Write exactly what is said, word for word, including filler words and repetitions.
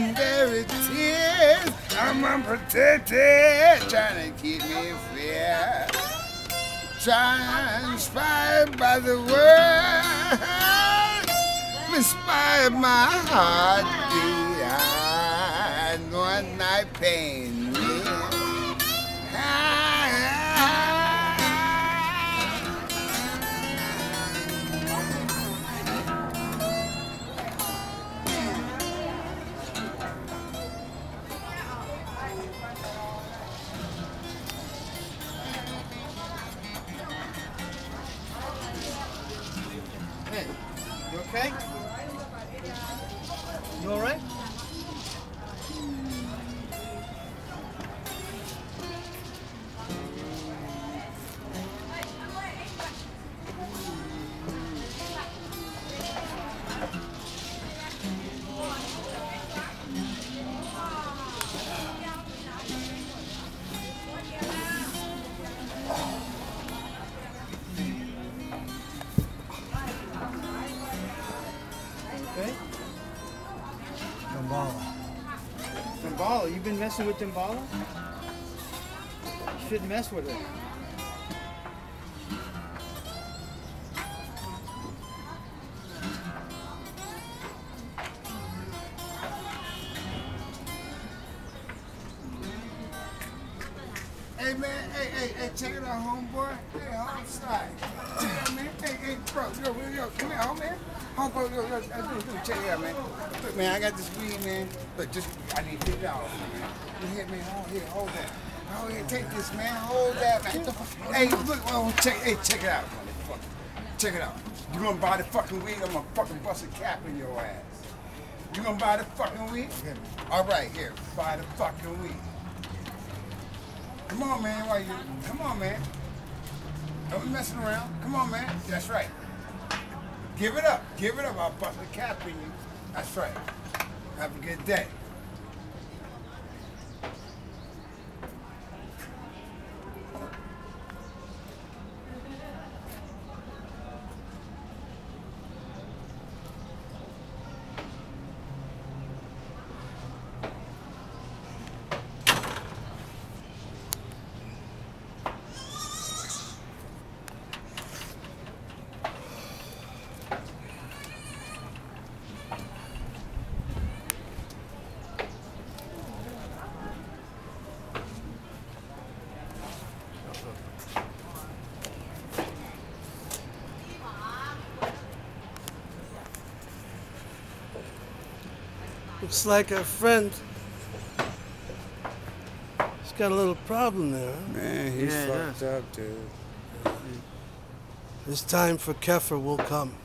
and there it is. I'm unprotected, trying to keep me in fear, transpired by the world, inspired my heart behind one night pain. Okay? You all right? Damballa. Damballa? You've been messing with Damballa? You shouldn't mess with her. Hey man, hey, hey, hey, check it out, homeboy. Hey, homicide. Check it out, man. Hey, hey, bro, yo, yo, yo, come here, homie. Homeboy, yo, yo, check it out, man. Look, man, I got this weed, man. Look, just, I need to get it out, man. You hear me? Hold here, hold that. Hold here, take this, man. Hold that, man. Hey, look, oh, check, hey, check it out, motherfucker. Check it out. You gonna buy the fucking weed, I'm gonna fucking bust a cap in your ass. You gonna buy the fucking weed? All right, here, buy the fucking weed. Come on, man. Why you? Come on, man. Don't be messing around. Come on, man. That's right. Give it up. Give it up. I'll bust a cap in you. That's right. Have a good day. Looks like our friend, he's got a little problem there. Huh? Man, he's yeah, fucked yeah. up, dude. This time for Kefer will come.